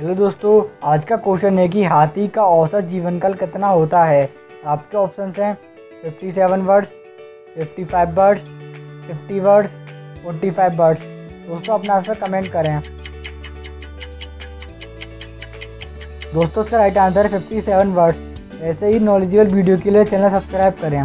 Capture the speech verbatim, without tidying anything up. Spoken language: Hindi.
हेलो दोस्तों, आज का क्वेश्चन है कि हाथी का औसत जीवनकाल कितना होता है। आपके ऑप्शंस हैं सत्तावन वर्ष, पचपन वर्ष, पचास वर्ष, पैंतालीस वर्ष। दोस्तों अपना आंसर कमेंट करें। दोस्तों इसका राइट आंसर है सत्तावन वर्ष। ऐसे ही नॉलेजेबल वीडियो के लिए चैनल सब्सक्राइब करें।